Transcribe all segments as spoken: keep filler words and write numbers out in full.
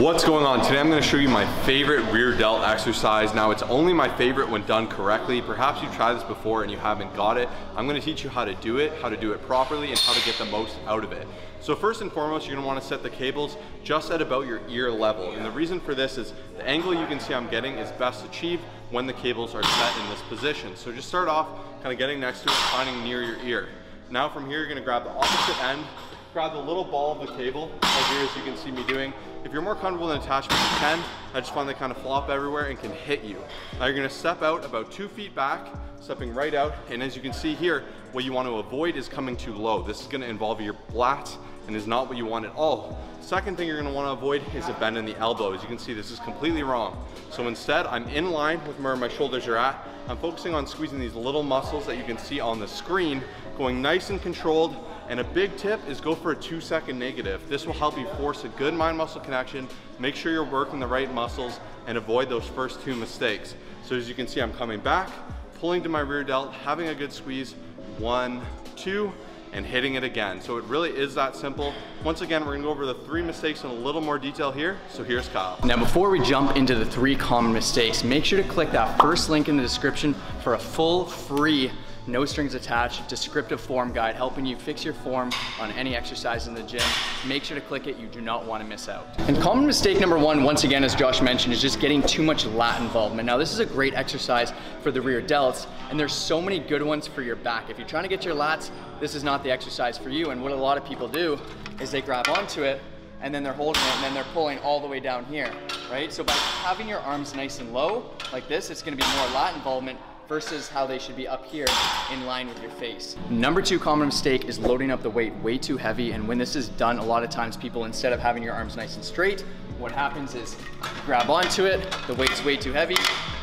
What's going on? Today I'm going to show you my favorite rear delt exercise. Now it's only my favorite when done correctly. Perhaps you've tried this before and you haven't got it. I'm going to teach you how to do it, how to do it properly, and how to get the most out of it. So first and foremost, you're going to want to set the cables just at about your ear level. And the reason for this is the angle you can see I'm getting is best achieved when the cables are set in this position. So just start off kind of getting next to it, finding near your ear. Now from here, you're going to grab the opposite end, grab the little ball of the cable, right here as you can see me doing. If you're more comfortable in attachment, you can. I just find they kind of flop everywhere and can hit you. Now you're going to step out about two feet back, stepping right out. And as you can see here, what you want to avoid is coming too low. This is going to involve your lats and is not what you want at all. Second thing you're going to want to avoid is a bend in the elbow. As you can see, this is completely wrong. So instead, I'm in line with where my shoulders are at. I'm focusing on squeezing these little muscles that you can see on the screen, going nice and controlled. And a big tip is go for a two second negative. This will help you force a good mind muscle connection, make sure you're working the right muscles, and avoid those first two mistakes. So as you can see, I'm coming back, pulling to my rear delt, having a good squeeze, one, two, and hitting it again. So it really is that simple. Once again, we're gonna go over the three mistakes in a little more detail here. So here's Kyle. Now, before we jump into the three common mistakes, make sure to click that first link in the description for a full, free, no strings attached, descriptive form guide helping you fix your form on any exercise in the gym. Make sure to click it, you do not want to miss out. And common mistake number one, once again, as Josh mentioned, is just getting too much lat involvement. Now this is a great exercise for the rear delts, and there's so many good ones for your back. If you're trying to get your lats, this is not the exercise for you. And what a lot of people do is they grab onto it, and then they're holding it, and then they're pulling all the way down here, right? So by having your arms nice and low, like this, it's gonna be more lat involvement versus how they should be up here in line with your face. Number two common mistake is loading up the weight way too heavy. And when this is done, a lot of times people, instead of having your arms nice and straight, what happens is you grab onto it, the weight's way too heavy,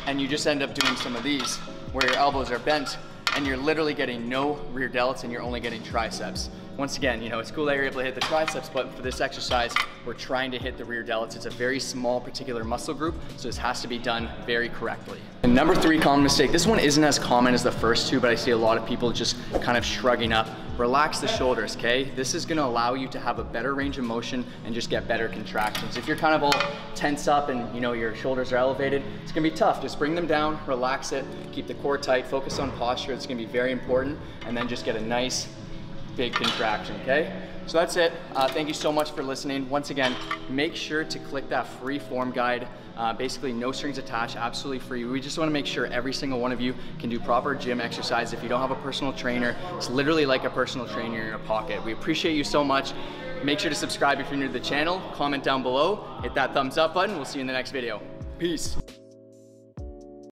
and you just end up doing some of these where your elbows are bent and you're literally getting no rear delts and you're only getting triceps. Once again, you know, it's cool that you're able to hit the triceps, but for this exercise, we're trying to hit the rear delts. It's a very small particular muscle group, so this has to be done very correctly. And number three common mistake, this one isn't as common as the first two, but I see a lot of people just kind of shrugging up. Relax the shoulders, okay? This is gonna allow you to have a better range of motion and just get better contractions. If you're kind of all tense up and you know your shoulders are elevated, it's gonna be tough. Just bring them down, relax it, keep the core tight, focus on posture. It's gonna be very important, and then just get a nice, big contraction, okay? So that's it. Uh, thank you so much for listening. Once again, make sure to click that free form guide. Uh, basically, no strings attached, absolutely free. We just want to make sure every single one of you can do proper gym exercise. If you don't have a personal trainer, it's literally like a personal trainer in your pocket. We appreciate you so much. Make sure to subscribe if you're new to the channel. Comment down below. Hit that thumbs up button. We'll see you in the next video. Peace.